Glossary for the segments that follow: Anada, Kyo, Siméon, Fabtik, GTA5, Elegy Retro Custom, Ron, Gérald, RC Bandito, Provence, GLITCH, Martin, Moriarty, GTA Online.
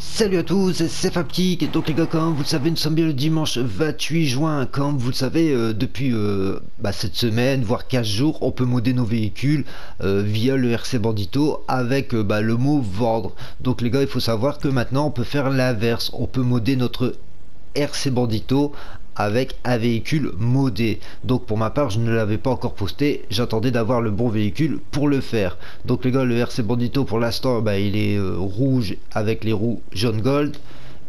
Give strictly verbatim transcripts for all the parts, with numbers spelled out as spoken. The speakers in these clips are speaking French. Salut à tous, c'est Fabtik, et donc les gars, comme vous le savez, nous sommes bien le dimanche vingt-huit juin. Comme vous le savez, euh, depuis euh, bah, cette semaine, voire quinze jours, on peut modder nos véhicules euh, via le R C Bandito avec euh, bah, le mot vendre. Donc les gars, il faut savoir que maintenant on peut faire l'inverse, on peut modder notre R C Bandito avec un véhicule modé. Donc pour ma part, je ne l'avais pas encore posté, j'attendais d'avoir le bon véhicule pour le faire. Donc les gars, le R C Bandito pour l'instant, bah, il est euh, rouge avec les roues jaune gold,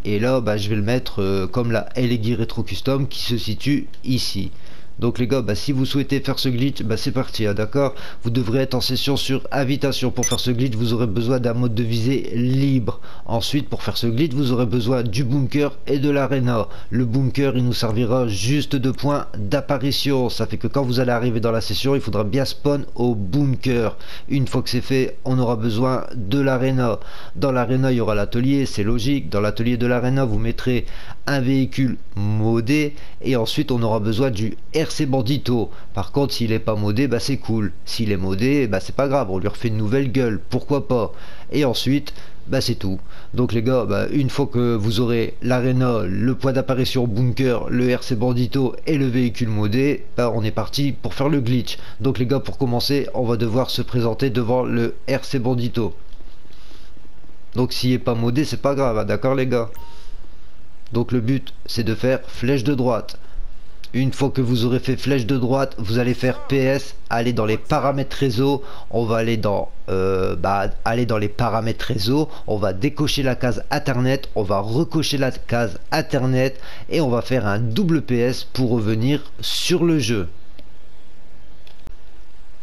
et là bah, je vais le mettre euh, comme la Elegy Retro Custom qui se situe ici. Donc les gars, bah, si vous souhaitez faire ce glitch, bah, c'est parti, hein, d'accord. Vous devrez être en session sur invitation. Pour faire ce glitch, vous aurez besoin d'un mode de visée libre. Ensuite, pour faire ce glitch, vous aurez besoin du bunker et de l'arena. Le bunker, il nous servira juste de point d'apparition. Ça fait que quand vous allez arriver dans la session, il faudra bien spawn au bunker. Une fois que c'est fait, on aura besoin de l'arena. Dans l'arena, il y aura l'atelier, c'est logique. Dans l'atelier de l'arena, vous mettrez un véhicule modé. Et ensuite, on aura besoin du R C Bandito. Par contre, s'il est pas modé, bah c'est cool. S'il est modé, bah c'est pas grave, on lui refait une nouvelle gueule, pourquoi pas. Et ensuite, bah c'est tout. Donc les gars, bah, une fois que vous aurez l'arena, le point d'apparition bunker, le R C Bandito et le véhicule modé, bah on est parti pour faire le glitch. Donc les gars, pour commencer, on va devoir se présenter devant le R C Bandito. Donc s'il est pas modé, c'est pas grave, hein, d'accord les gars. Donc le but, c'est de faire flèche de droite. Une fois que vous aurez fait flèche de droite, vous allez faire P S, aller dans les paramètres réseau. On va aller dans, euh, bah, aller dans les paramètres réseau. On va décocher la case internet. On va recocher la case internet. Et on va faire un double P S pour revenir sur le jeu.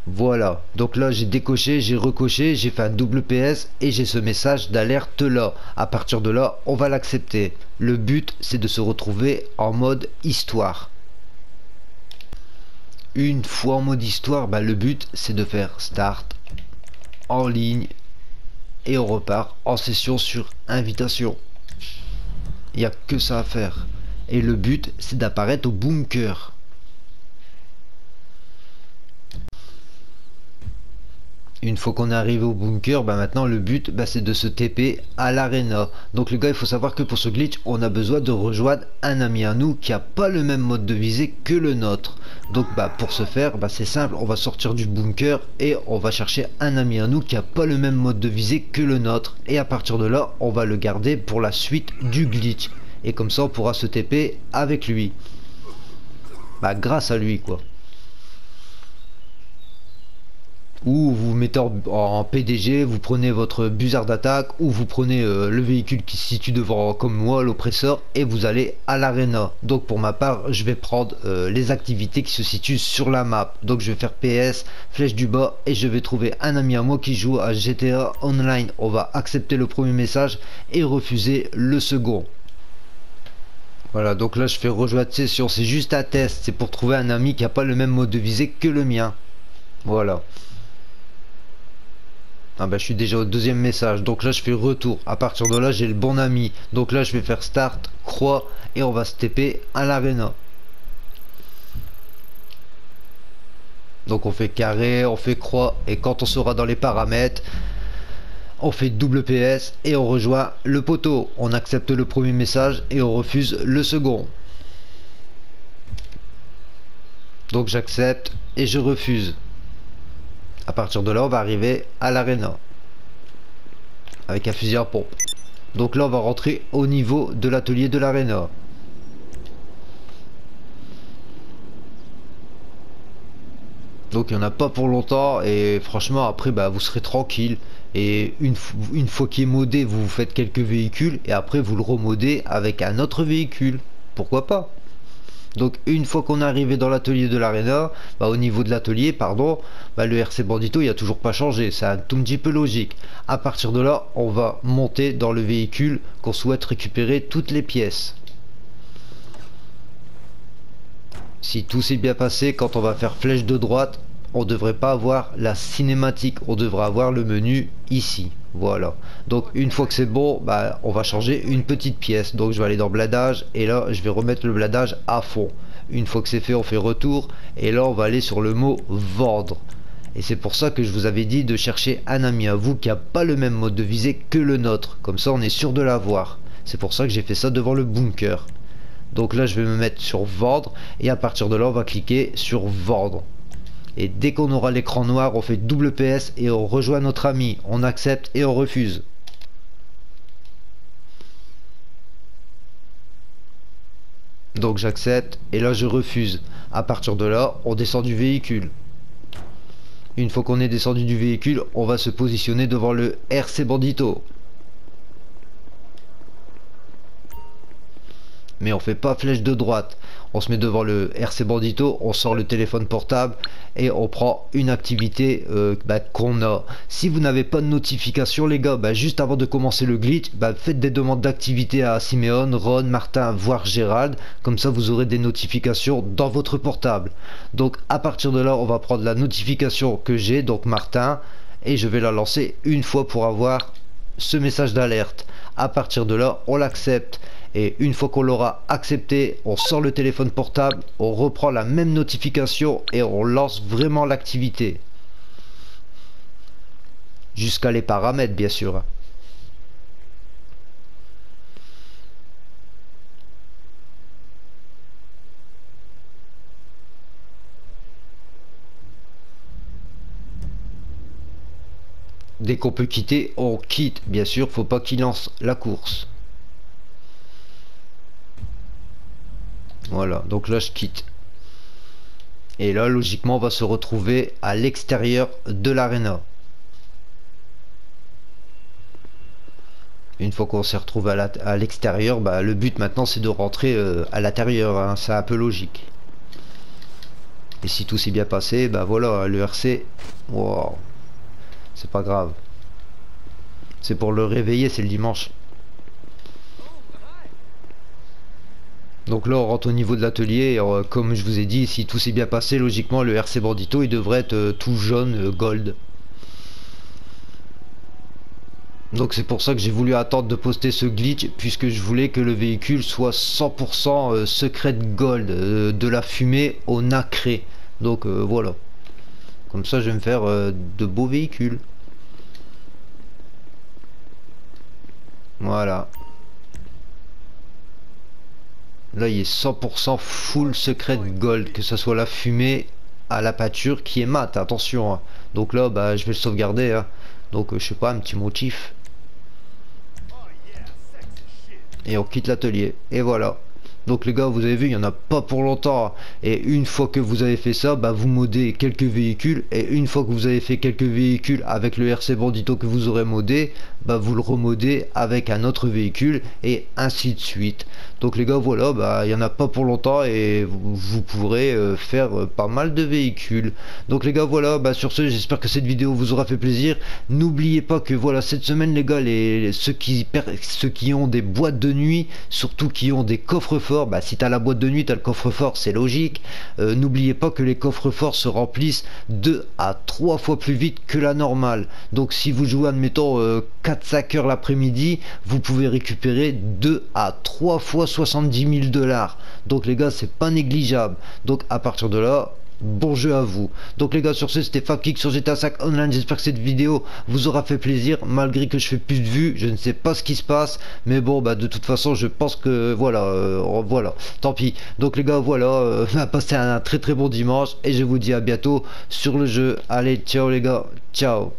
Voilà, donc là j'ai décoché, j'ai recoché, j'ai fait un double P S et j'ai ce message d'alerte là. À partir de là, on va l'accepter. Le but, c'est de se retrouver en mode histoire. Une fois en mode histoire, bah, le but c'est de faire start en ligne et on repart en session sur invitation. Il n'y a que ça à faire. Et le but c'est d'apparaître au bunker. Une fois qu'on est arrivé au bunker, bah maintenant le but bah, c'est de se T P à l'arena. Donc les gars, il faut savoir que pour ce glitch, on a besoin de rejoindre un ami à nous qui n'a pas le même mode de visée que le nôtre. Donc bah, pour ce faire, bah, c'est simple, on va sortir du bunker et on va chercher un ami à nous qui n'a pas le même mode de visée que le nôtre. Et à partir de là, on va le garder pour la suite du glitch. Et comme ça, on pourra se T P avec lui. Bah grâce à lui quoi. Ou vous mettez en, en P D G, vous prenez votre busard d'attaque, ou vous prenez euh, le véhicule qui se situe devant, comme moi, l'oppresseur, et vous allez à l'arena. Donc pour ma part, je vais prendre euh, les activités qui se situent sur la map. Donc je vais faire P S, flèche du bas, et je vais trouver un ami à moi qui joue à G T A Online. On va accepter le premier message et refuser le second. Voilà, donc là je fais rejoindre session, c'est juste un test, c'est pour trouver un ami qui n'a pas le même mode de visée que le mien. Voilà. Ah bah, je suis déjà au deuxième message, donc là je fais retour. À partir de là, j'ai le bon ami. Donc là je vais faire start, croix, et on va se T P à l'arena. Donc on fait carré, on fait croix, et quand on sera dans les paramètres, on fait double P S et on rejoint le poteau. On accepte le premier message et on refuse le second. Donc j'accepte et je refuse. À partir de là, on va arriver à l'arena avec un fusil à pompe. Donc là, on va rentrer au niveau de l'atelier de l'arena. Donc il n'y en a pas pour longtemps et franchement après bah, vous serez tranquille. Et une, une fois qu'il est modé, vous vous faites quelques véhicules et après vous le remodez avec un autre véhicule. Pourquoi pas? Donc une fois qu'on est arrivé dans l'atelier de l'arena, bah, au niveau de l'atelier, pardon, bah, le R C Bandito il n'a toujours pas changé, c'est un tout petit peu logique. À partir de là, on va monter dans le véhicule qu'on souhaite récupérer toutes les pièces. Si tout s'est bien passé, quand on va faire flèche de droite, on ne devrait pas avoir la cinématique, on devra avoir le menu ici. Voilà, donc une fois que c'est bon, bah, on va changer une petite pièce. Donc je vais aller dans bladage et là je vais remettre le bladage à fond. Une fois que c'est fait, on fait retour et là on va aller sur le mot vendre. Et c'est pour ça que je vous avais dit de chercher un ami à vous qui n'a pas le même mode de visée que le nôtre. Comme ça on est sûr de l'avoir. C'est pour ça que j'ai fait ça devant le bunker. Donc là je vais me mettre sur vendre. Et à partir de là on va cliquer sur vendre. Et dès qu'on aura l'écran noir, on fait double P S et on rejoint notre ami. On accepte et on refuse. Donc j'accepte et là je refuse. À partir de là, on descend du véhicule. Une fois qu'on est descendu du véhicule, on va se positionner devant le R C Bandito. Mais on fait pas flèche de droite. On se met devant le R C Bandito, on sort le téléphone portable et on prend une activité euh, bah, qu'on a. Si vous n'avez pas de notification les gars, bah, juste avant de commencer le glitch, bah, faites des demandes d'activité à Siméon, Ron, Martin, voire Gérald. Comme ça vous aurez des notifications dans votre portable. Donc à partir de là on va prendre la notification que j'ai, donc Martin, et je vais la lancer une fois pour avoir ce message d'alerte. À partir de là on l'accepte. Et une fois qu'on l'aura accepté, on sort le téléphone portable, on reprend la même notification et on lance vraiment l'activité. Jusqu'à les paramètres, bien sûr. Dès qu'on peut quitter, on quitte. Bien sûr, faut pas qu'il lance la course. Voilà, donc là je quitte. Et là logiquement on va se retrouver à l'extérieur de l'arena. Une fois qu'on s'est retrouvé à l'extérieur, bah, le but maintenant c'est de rentrer euh, à l'intérieur, hein, c'est un peu logique. Et si tout s'est bien passé, bah voilà, le R C, wow, c'est pas grave. C'est pour le réveiller, c'est le dimanche. Donc là on rentre au niveau de l'atelier, euh, comme je vous ai dit, si tout s'est bien passé, logiquement le R C Bandito il devrait être euh, tout jaune, euh, gold. Donc c'est pour ça que j'ai voulu attendre de poster ce glitch, puisque je voulais que le véhicule soit cent pour cent euh, secret gold, euh, de la fumée au nacré. Donc euh, voilà, comme ça je vais me faire euh, de beaux véhicules. Voilà. Là il est cent pour cent full secret gold, que ce soit la fumée à la peinture qui est mate, attention hein. Donc là bah, je vais le sauvegarder hein. Donc euh, je sais pas, un petit motif. Et on quitte l'atelier. Et voilà. Donc les gars vous avez vu, il n'y en a pas pour longtemps. Et une fois que vous avez fait ça, bah, vous modez quelques véhicules. Et une fois que vous avez fait quelques véhicules avec le R C Bandito que vous aurez modé, bah, vous le remodez avec un autre véhicule et ainsi de suite. Donc les gars voilà, bah, il n'y en a pas pour longtemps et vous, vous pourrez euh, faire euh, pas mal de véhicules. Donc les gars voilà, bah, sur ce j'espère que cette vidéo vous aura fait plaisir. N'oubliez pas que voilà, cette semaine les gars, les, les, ceux, qui, ceux qui ont des boîtes de nuit, surtout qui ont des coffres forts. Bah, si t'as la boîte de nuit, t'as le coffre-fort, c'est logique. Euh, n'oubliez pas que les coffres-forts se remplissent deux à trois fois plus vite que la normale. Donc si vous jouez admettons euh, quatre cinq heures l'après-midi, vous pouvez récupérer deux à trois fois soixante-dix mille dollars. Donc les gars, c'est pas négligeable. Donc à partir de là, bon jeu à vous. Donc les gars, sur ce, c'était Fabtik sur G T A cinq Online. J'espère que cette vidéo vous aura fait plaisir. Malgré que je fais plus de vues, je ne sais pas ce qui se passe. Mais bon, bah de toute façon, je pense que voilà, euh, voilà. Tant pis. Donc les gars, voilà. Euh, passez un très très bon dimanche. Et je vous dis à bientôt sur le jeu. Allez, ciao les gars. Ciao.